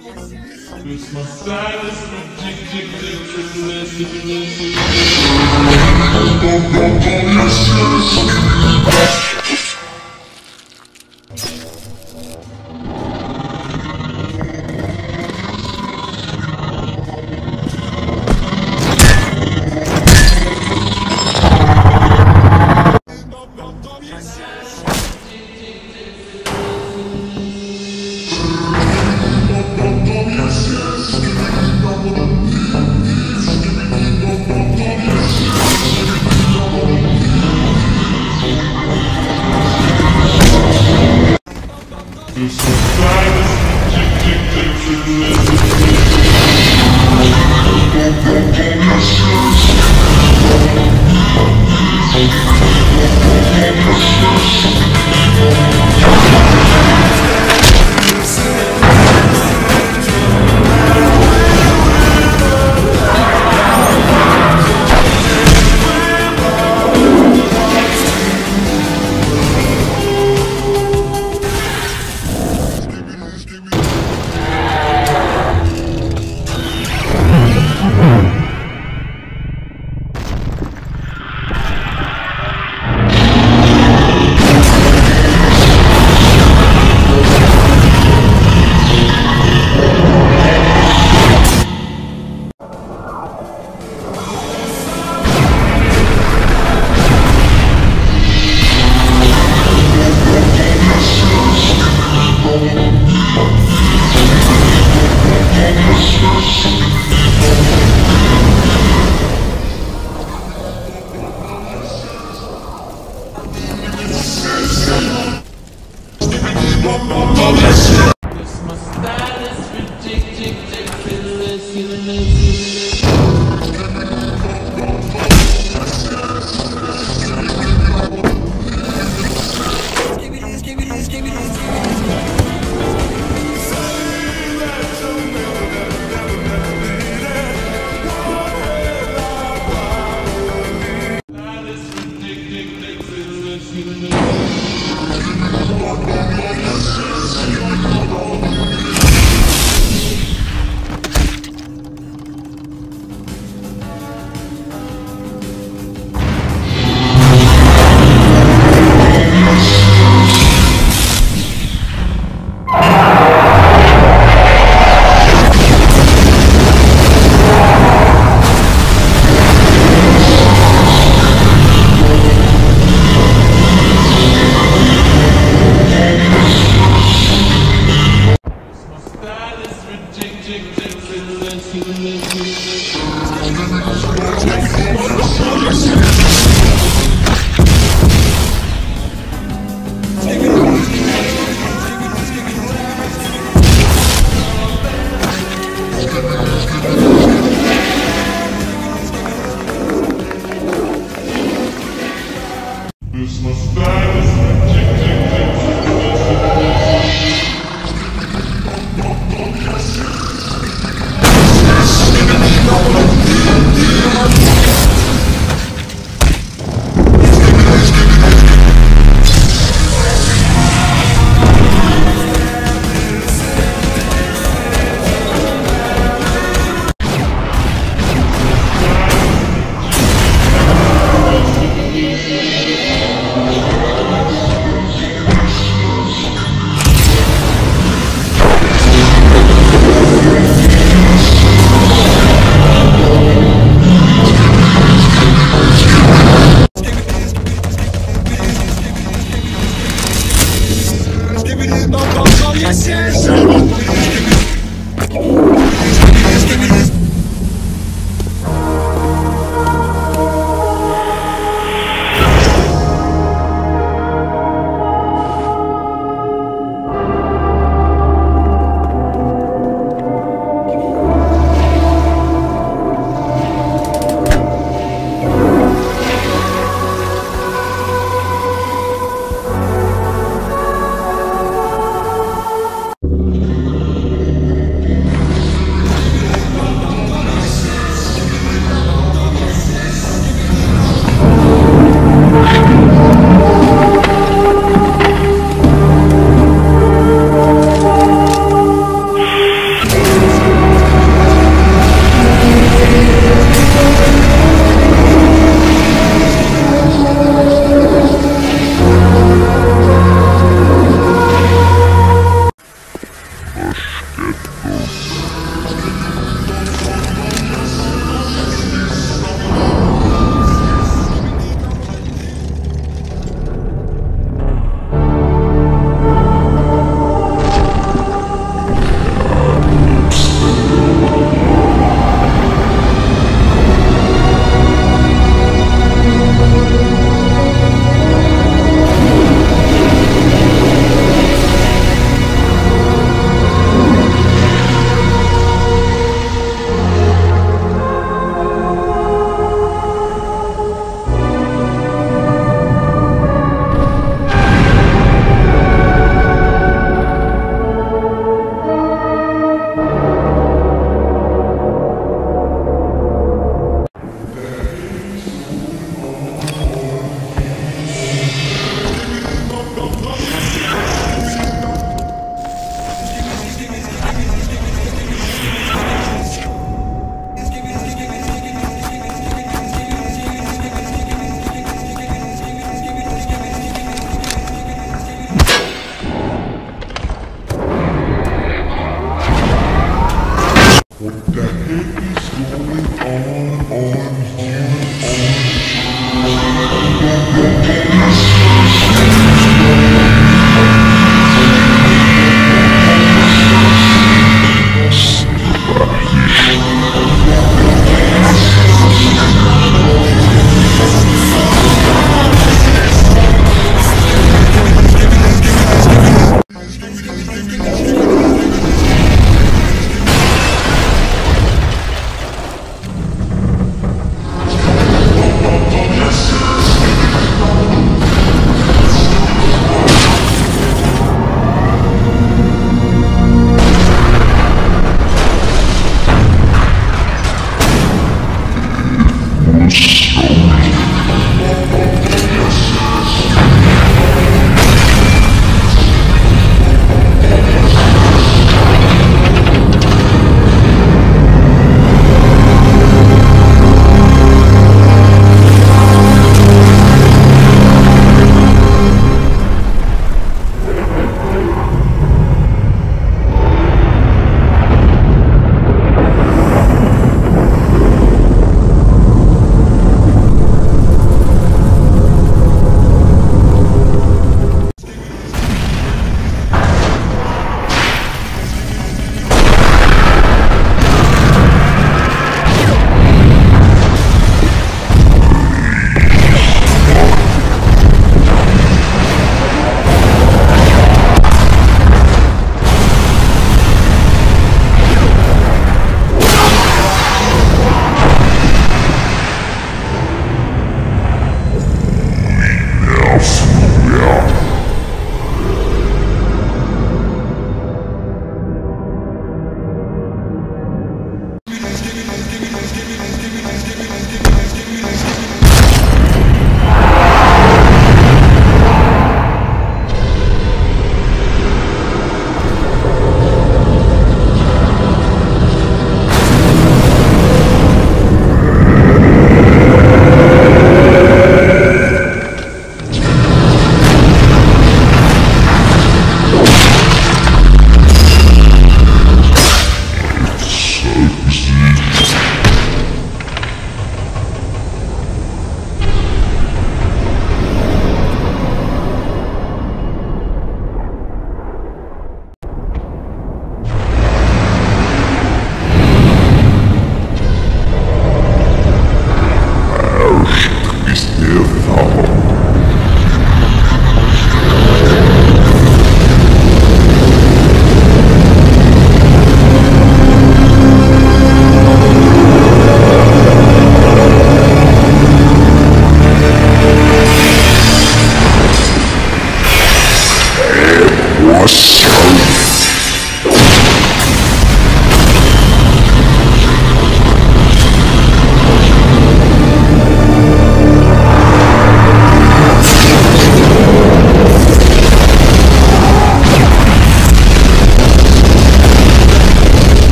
Christmas time is ridiculous.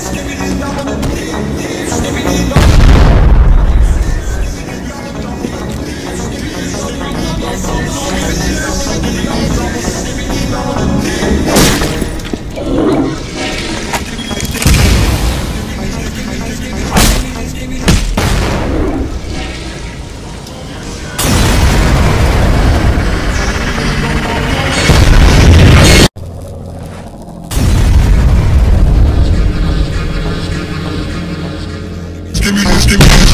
Give me this, give me this.